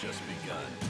just begun.